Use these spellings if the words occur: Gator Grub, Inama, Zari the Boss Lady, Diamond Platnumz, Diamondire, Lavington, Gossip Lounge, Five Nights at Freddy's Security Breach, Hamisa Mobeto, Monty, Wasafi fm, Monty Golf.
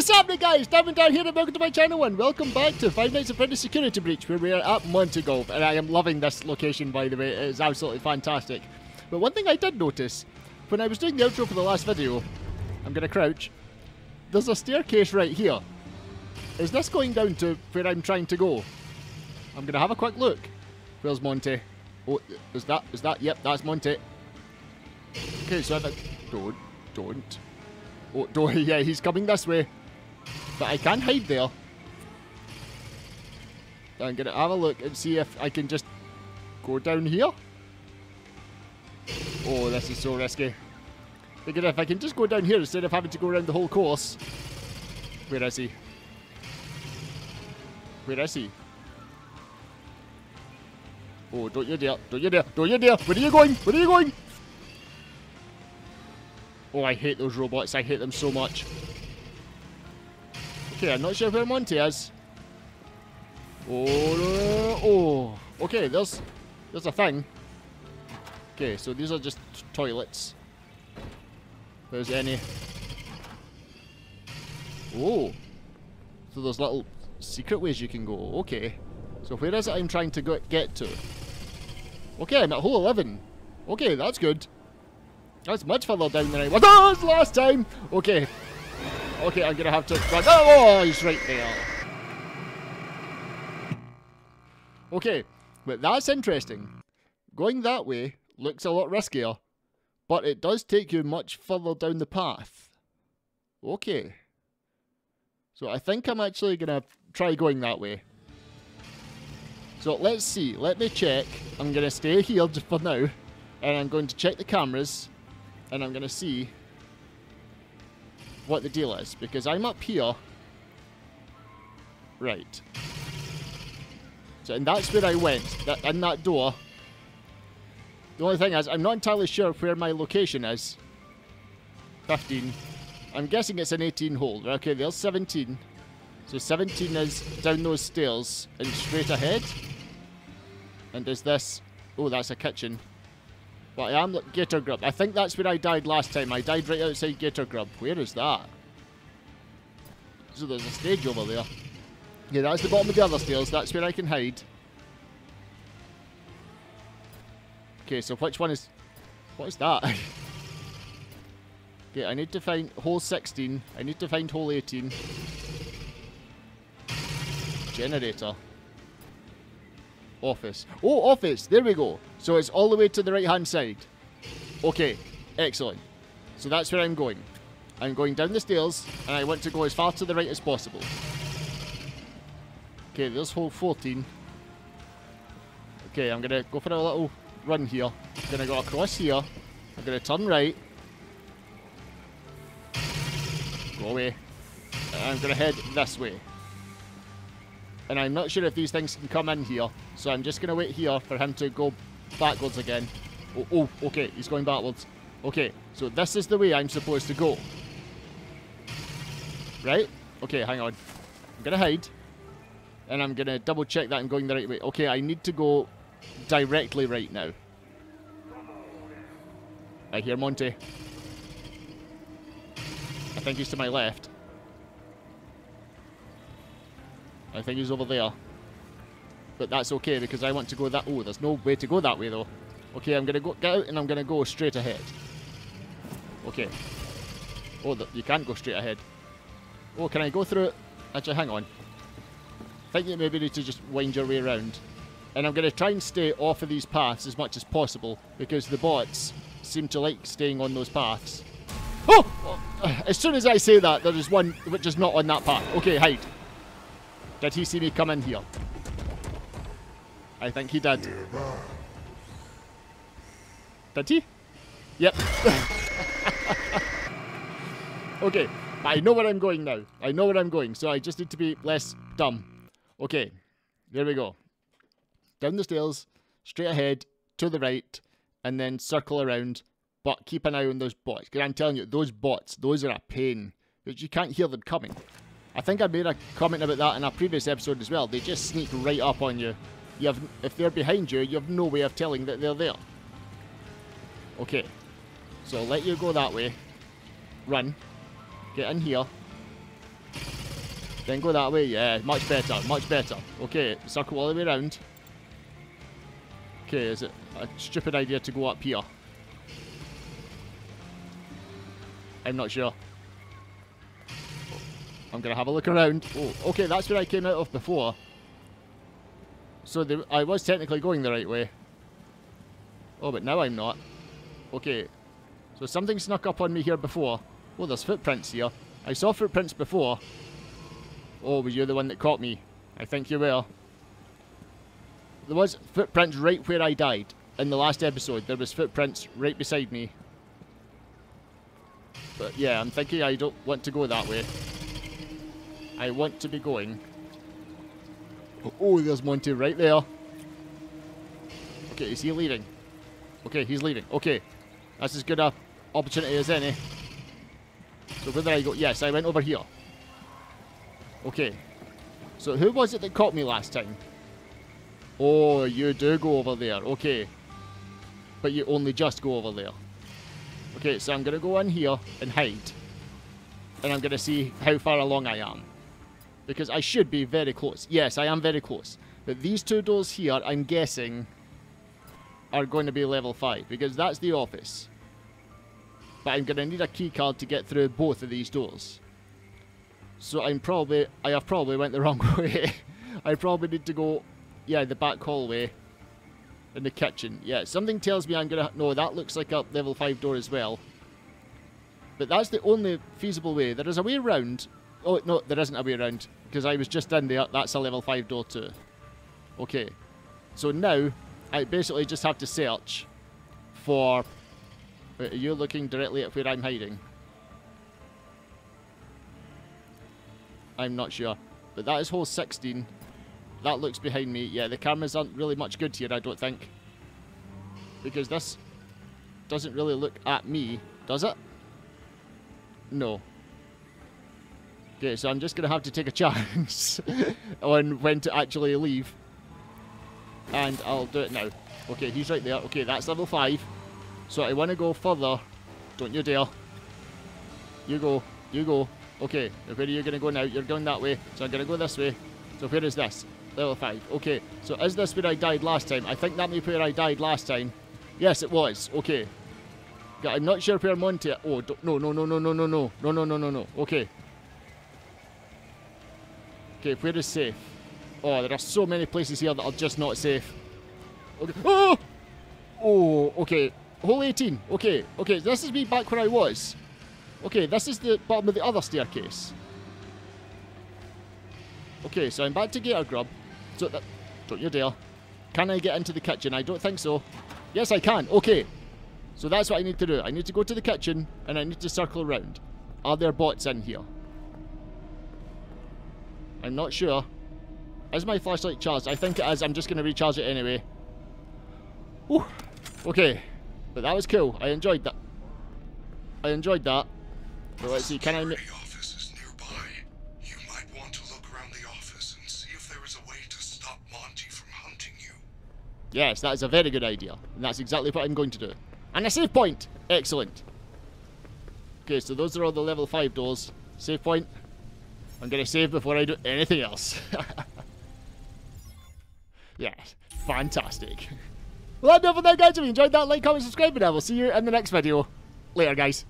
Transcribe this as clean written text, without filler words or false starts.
What's happening, guys? Diamondire here, and welcome to my channel, and welcome back to Five Nights at Freddy's Security Breach, where we are at Monty Golf, and I am loving this location, by the way. It is absolutely fantastic. But one thing I did notice, when I was doing the outro for the last video, I'm going to crouch, there's a staircase right here. Is this going down to where I'm trying to go? I'm going to have a quick look. Where's Monty? Oh, is that? Yep, that's Monty. Okay, so don't. Oh, don't, yeah, he's coming this way. But I can hide there. I'm going to have a look and see if I can just go down here. Oh, this is so risky. Because if I can just go down here instead of having to go around the whole course. Where is he? Where is he? Oh, don't you dare. Don't you dare. Don't you dare. Where are you going? Where are you going? Oh, I hate those robots. I hate them so much. Okay, I'm not sure where Monty is. Oh, okay, there's a thing. Okay, so these are just toilets. There's any. Oh, so there's little secret ways you can go. Okay, so where is it I'm trying to get to? Okay, I'm at hole 11. Okay, that's good. That's much further down than I was. Oh, it's last time. Okay. Okay, I'm gonna have to run. Oh, he's right there. Okay, but that's interesting. Going that way looks a lot riskier, but it does take you much further down the path. Okay. So I think I'm actually gonna try going that way. So let's see. Let me check. I'm gonna stay here just for now, and I'm going to check the cameras, and I'm gonna see what the deal is, because I'm up here. Right. So, and that's where I went, in that door. The only thing is, I'm not entirely sure where my location is. 15. I'm guessing it's an 18 hole. Okay, there's 17. So 17 is down those stairs and straight ahead. And there's this. Oh, that's a kitchen. But I am at Gator Grub. I think that's where I died last time. I died right outside Gator Grub. Where is that? So there's a stage over there. Yeah, that's the bottom of the other stairs. That's where I can hide. Okay, so which one is... What is that? Okay, I need to find hole 16. I need to find hole 18. Generator. Office. Oh, office! There we go. So it's all the way to the right-hand side. Okay, excellent. So that's where I'm going. I'm going down the stairs, and I want to go as far to the right as possible. Okay, there's hole 14. Okay, I'm going to go for a little run here. I'm going to go across here. I'm going to turn right. Go away. And I'm going to head this way. And I'm not sure if these things can come in here, so I'm just going to wait here for him to go backwards again. Oh, okay, he's going backwards. Okay, so this is the way I'm supposed to go. Right? Okay, hang on. I'm going to hide, and I'm going to double check that I'm going the right way. Okay, I need to go directly right now. I hear Monty. I think he's to my left. I think he's over there. But that's okay, because I want to go that... Oh, there's no way to go that way, though. Okay, I'm going to go get out, and I'm going to go straight ahead. Okay. Oh, you can't go straight ahead. Oh, can I go through it? Actually, hang on. I think you maybe need to just wind your way around. And I'm going to try and stay off of these paths as much as possible, because the bots seem to like staying on those paths. Oh! As soon as I say that, there is one which is not on that path. Okay, hide. Did he see me come in here? I think he did. Did he? Yep. Okay, I know where I'm going now. I know where I'm going, so I just need to be less dumb. Okay, there we go. Down the stairs, straight ahead, to the right, and then circle around, but keep an eye on those bots. Because I'm telling you, those bots, those are a pain. You can't hear them coming. I think I made a comment about that in a previous episode as well. They just sneak right up on you. If they're behind you, you have no way of telling that they're there. Okay. So I'll let you go that way. Run. Get in here. Then go that way. Yeah, much better. Much better. Okay, circle all the way around. Okay, is it a stupid idea to go up here? I'm not sure. I'm going to have a look around. Oh, okay, that's where I came out of before. So I was technically going the right way. Oh, but now I'm not. Okay. So something snuck up on me here before. Oh, there's footprints here. I saw footprints before. Oh, were you the one that caught me? I think you were. There was footprints right where I died. In the last episode, there was footprints right beside me. But yeah, I'm thinking I don't want to go that way. I want to be going. Oh, there's Monty right there. Okay, is he leaving? Okay, he's leaving. Okay. That's as good an opportunity as any. So where did I go? Yes, I went over here. Okay. So who was it that caught me last time? Oh, you do go over there. Okay. But you only just go over there. Okay, so I'm going to go in here and hide. And I'm going to see how far along I am. Because I should be very close. Yes, I am very close. But these two doors here, I'm guessing, are going to be level 5. Because that's the office. But I'm going to need a key card to get through both of these doors. So I have probably went the wrong way. I probably need to go, yeah, the back hallway. In the kitchen. Yeah, something tells me I'm going to... No, that looks like a level 5 door as well. But that's the only feasible way. There is a way around. Oh, no, there isn't a way around. Because I was just in there. That's a level 5 door too. Okay. So now, I basically just have to search for... Wait, are you looking directly at where I'm hiding? I'm not sure. But that is hole 16. That looks behind me. Yeah, the cameras aren't really much good here, I don't think. Because this doesn't really look at me, does it? No. Okay, so I'm just going to have to take a chance on when to actually leave. And I'll do it now. Okay, he's right there. Okay, that's level 5. So I want to go further. Don't you dare. You go. You go. Okay, where are you going to go now? You're going that way. So I'm going to go this way. So where is this? Level 5. Okay, so is this where I died last time? I think that may be where I died last time. Yes, it was. Okay. I'm not sure where Monty... Oh, no, no, no, no, no, no, no. No, no, no, no, no. Okay. Okay, where is safe? Oh, there are so many places here that are just not safe. Okay. Oh! Oh, okay. Hole 18. Okay, okay. This is me back where I was. Okay, this is the bottom of the other staircase. Okay, so I'm back to Gator Grub. So that, don't you dare. Can I get into the kitchen? I don't think so. Yes, I can. Okay. So that's what I need to do. I need to go to the kitchen, and I need to circle around. Are there bots in here? I'm not sure. Is my flashlight charged? I think it is. I'm just going to recharge it anyway. Whew. Okay. But that was cool. I enjoyed that. I enjoyed that. But let's see. Can I... Yes, that is a very good idea. And that's exactly what I'm going to do. And a save point! Excellent. Okay, so those are all the level 5 doors. Save point. I'm going to save before I do anything else. Yeah, fantastic. Well, that's it for now, guys. If you enjoyed that, like, comment, subscribe, and I will see you in the next video. Later, guys.